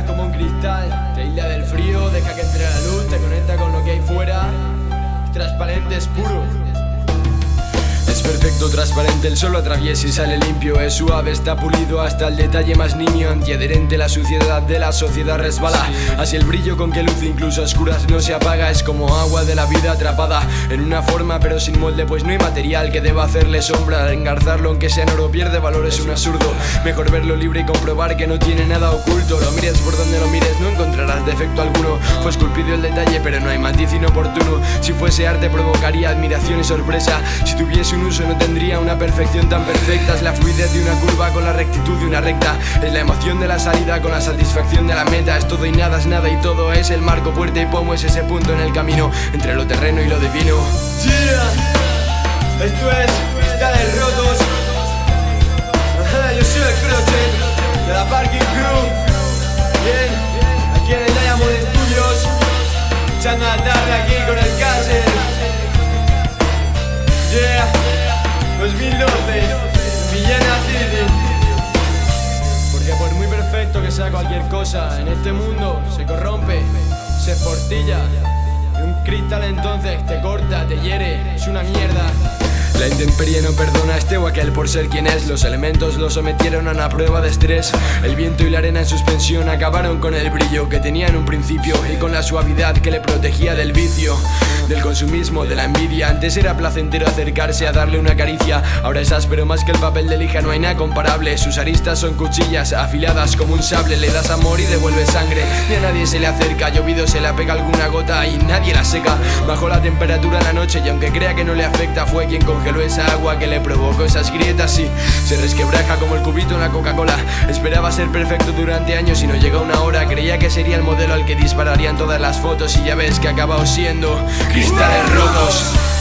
cabeza es como un cristal. La isla del frío deja que entre la luz, te conecta con lo que hay fuera. Es transparente, es puro. Es perfecto, transparente, el sol lo atraviesa y sale limpio. Es suave, está pulido hasta el detalle más niño. Antiadherente, la suciedad de la sociedad resbala. Así el brillo con que luce incluso a oscuras no se apaga. Es como agua de la vida atrapada en una forma pero sin molde, pues no hay material que deba hacerle sombra. Engarzarlo aunque sea en oro pierde valor, es un absurdo. Mejor verlo libre y comprobar que no tiene nada oculto. Lo mires por donde lo mires, no encontrarás defecto alguno. Fue esculpido el detalle pero no hay matiz inoportuno. Si fuese arte provocaría admiración y sorpresa. Si tuviese un uso no tendría una perfección tan perfecta. Es la fluidez de una curva con la rectitud de una recta. Es la emoción de la salida con la satisfacción de la meta. Es todo y nada, es nada y todo. Es el marco, puerta y pomo. Es ese punto en el camino entre lo terreno y lo divino. Yeah. Esto es Cristales Rotos. Yo soy el Crochet de la Parking Crew. Bien, aquí en el Diamond Studios, echando la tarde aquí con el Castle. Yeah, 2012, Villena City. Porque por muy perfecto que sea cualquier cosa, en este mundo se corrompe, se esportilla. Y un cristal entonces te corta, te hiere, es una mierda. La intemperie no perdona a este o aquel por ser quien es. Los elementos lo sometieron a una prueba de estrés. El viento y la arena en suspensión acabaron con el brillo que tenía en un principio y con la suavidad que le protegía del vicio, del consumismo, de la envidia. Antes era placentero acercarse a darle una caricia. Ahora es áspero más que el papel de lija, no hay nada comparable. Sus aristas son cuchillas afiladas como un sable. Le das amor y devuelve sangre. Ni a nadie se le acerca, llovido se le pega alguna gota y nadie la seca. Bajó la temperatura en la noche y aunque crea que no le afecta, fue quien congeló esa agua que le provocó esas grietas y se resquebraja como el cubito en la Coca-Cola. Esperaba ser perfecto durante años y no llegó una hora. Creía que sería el modelo al que dispararían todas las fotos y ya ves que ha acabado siendo cristales rotos.